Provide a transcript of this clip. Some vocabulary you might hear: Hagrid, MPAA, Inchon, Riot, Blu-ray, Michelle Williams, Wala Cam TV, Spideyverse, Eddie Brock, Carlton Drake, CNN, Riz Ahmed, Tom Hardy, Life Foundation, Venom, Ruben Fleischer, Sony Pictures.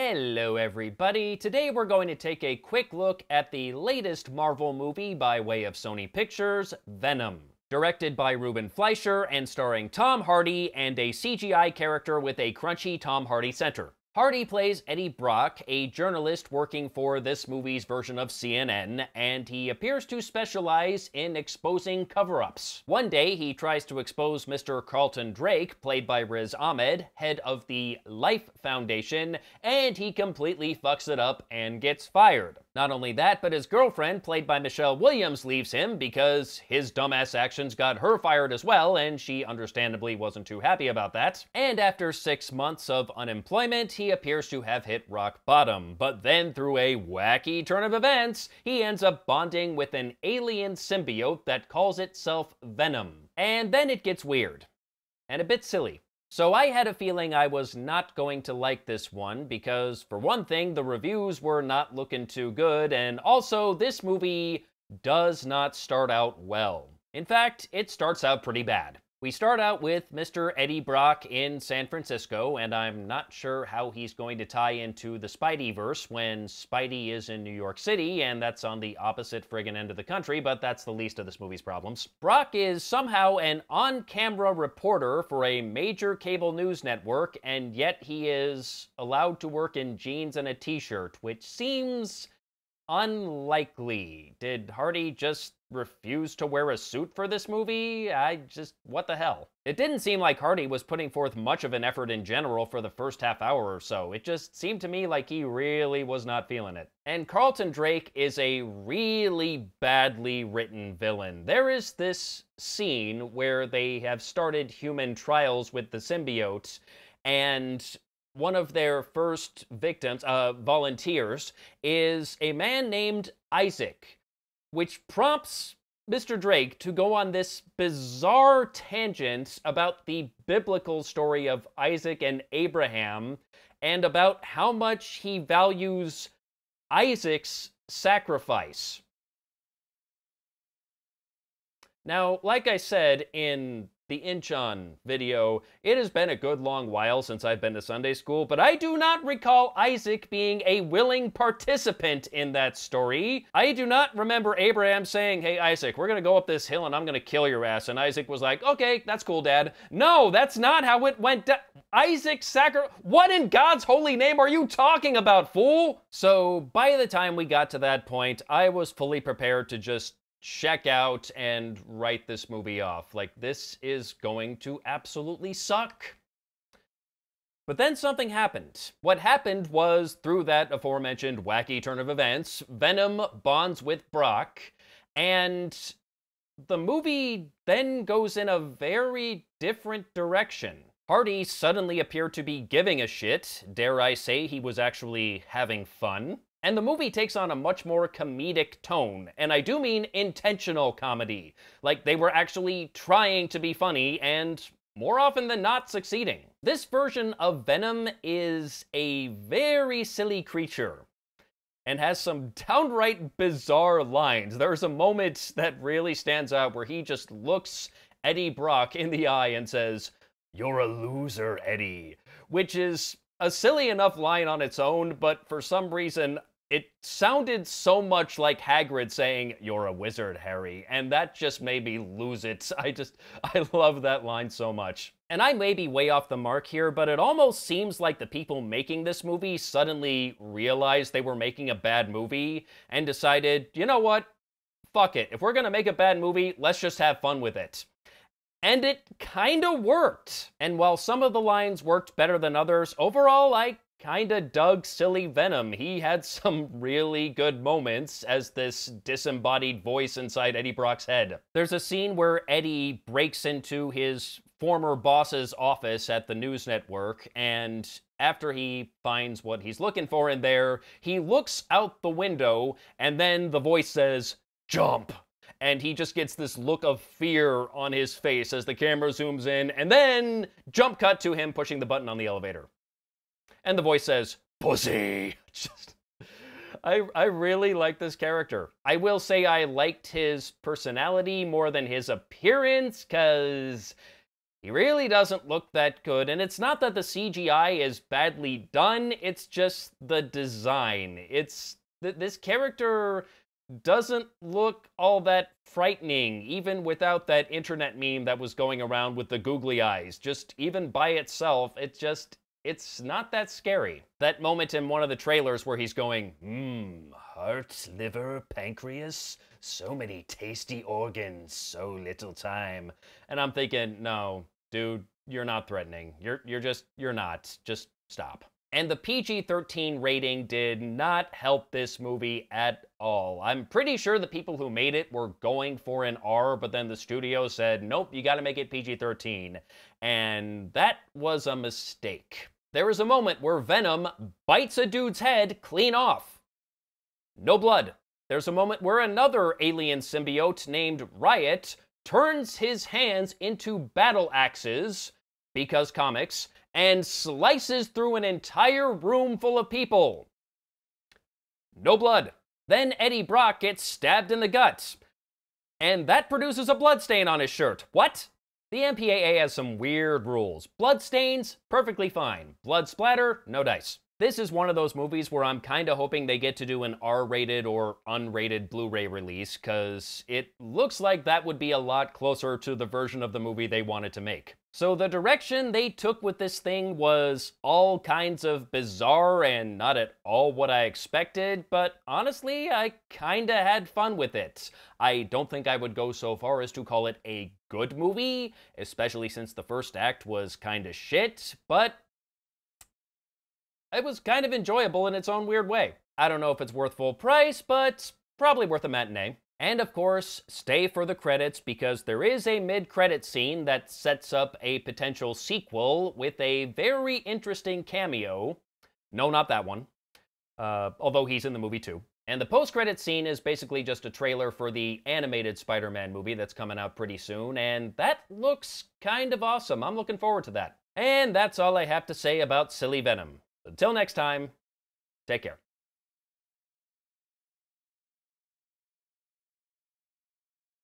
Hello everybody, today we're going to take a quick look at the latest Marvel movie by way of Sony Pictures, Venom. Directed by Ruben Fleischer and starring Tom Hardy and a CGI character with a crunchy Tom Hardy center. Hardy plays Eddie Brock, a journalist working for this movie's version of CNN, and he appears to specialize in exposing cover-ups. One day, he tries to expose Mr. Carlton Drake, played by Riz Ahmed, head of the Life Foundation, and he completely fucks it up and gets fired. Not only that, but his girlfriend, played by Michelle Williams, leaves him because his dumbass actions got her fired as well, and she understandably wasn't too happy about that. And after 6 months of unemployment, he appears to have hit rock bottom. But then, through a wacky turn of events, he ends up bonding with an alien symbiote that calls itself Venom. And then it gets weird. And a bit silly. So I had a feeling I was not going to like this one because, for one thing, the reviews were not looking too good, and also, this movie does not start out well. In fact, it starts out pretty bad. We start out with Mr. Eddie Brock in San Francisco, and I'm not sure how he's going to tie into the Spideyverse when Spidey is in New York City, and that's on the opposite friggin' end of the country, but that's the least of this movie's problems. Brock is somehow an on-camera reporter for a major cable news network, and yet he is allowed to work in jeans and a t-shirt, which seems unlikely. Did Hardy just refuse to wear a suit for this movie? What the hell? It didn't seem like Hardy was putting forth much of an effort in general for the first half hour or so. It just seemed to me like he really was not feeling it. And Carlton Drake is a really badly written villain. There is this scene where they have started human trials with the symbiote, and one of their first victims, volunteers, is a man named Isaac, which prompts Mr. Drake to go on this bizarre tangent about the biblical story of Isaac and Abraham, and about how much he values Isaac's sacrifice. Now, like I said in the Inchon video, it has been a good long while since I've been to Sunday school, but I do not recall Isaac being a willing participant in that story. I do not remember Abraham saying, "Hey, Isaac, we're gonna go up this hill and I'm gonna kill your ass." And Isaac was like, "Okay, that's cool, Dad." No, that's not how it went down. What in God's holy name are you talking about, fool? So by the time we got to that point, I was fully prepared to just check out and write this movie off. Like, this is going to absolutely suck. But then something happened. What happened was, through that aforementioned wacky turn of events, Venom bonds with Brock, and the movie then goes in a very different direction. Hardy suddenly appeared to be giving a shit. Dare I say he was actually having fun. And the movie takes on a much more comedic tone, and I do mean intentional comedy. Like, they were actually trying to be funny, and more often than not, succeeding. This version of Venom is a very silly creature, and has some downright bizarre lines. There's a moment that really stands out where he just looks Eddie Brock in the eye and says, "You're a loser, Eddie," which is a silly enough line on its own, but for some reason, it sounded so much like Hagrid saying, "You're a wizard, Harry," and that just made me lose it. I love that line so much. And I may be way off the mark here, but it almost seems like the people making this movie suddenly realized they were making a bad movie and decided, you know what, fuck it. If we're gonna make a bad movie, let's just have fun with it. And it kinda worked. And while some of the lines worked better than others, overall I kinda dug silly Venom. He had some really good moments as this disembodied voice inside Eddie Brock's head. There's a scene where Eddie breaks into his former boss's office at the news network, and after he finds what he's looking for in there, he looks out the window, and then the voice says, "Jump!" And he just gets this look of fear on his face as the camera zooms in, and then jump cut to him pushing the button on the elevator. And the voice says, "Pussy!" Just, I really like this character. I will say I liked his personality more than his appearance, because He really doesn't look that good, and it's not that the CGI is badly done, it's just the design. It's... this character doesn't look all that frightening, even without that internet meme that was going around with the googly eyes. Just even by itself, it's just... it's not that scary. That moment in one of the trailers where he's going, heart, liver, pancreas, so many tasty organs, so little time. And I'm thinking, no, dude, you're not threatening. You're not. Just stop. And the PG-13 rating did not help this movie at all. I'm pretty sure the people who made it were going for an R, but then the studio said, nope, you gotta make it PG-13. And that was a mistake. There is a moment where Venom bites a dude's head clean off. No blood. There's a moment where another alien symbiote named Riot turns his hands into battle axes, because comics, and slices through an entire room full of people. No blood. Then Eddie Brock gets stabbed in the gut, and that produces a blood stain on his shirt. What? The MPAA has some weird rules. Blood stains, perfectly fine. Blood splatter, no dice. This is one of those movies where I'm kinda hoping they get to do an R-rated or unrated Blu-ray release, cause it looks like that would be a lot closer to the version of the movie they wanted to make. So the direction they took with this thing was all kinds of bizarre and not at all what I expected, but honestly, I kinda had fun with it. I don't think I would go so far as to call it a good movie, especially since the first act was kinda shit, but it was kind of enjoyable in its own weird way. I don't know if it's worth full price, but probably worth a matinee. And of course, stay for the credits, because there is a mid-credit scene that sets up a potential sequel with a very interesting cameo. No, not that one. Although he's in the movie too. And the post-credit scene is basically just a trailer for the animated Spider-Man movie that's coming out pretty soon, and that looks kind of awesome. I'm looking forward to that. And that's all I have to say about Silly Venom. Until next time, take care.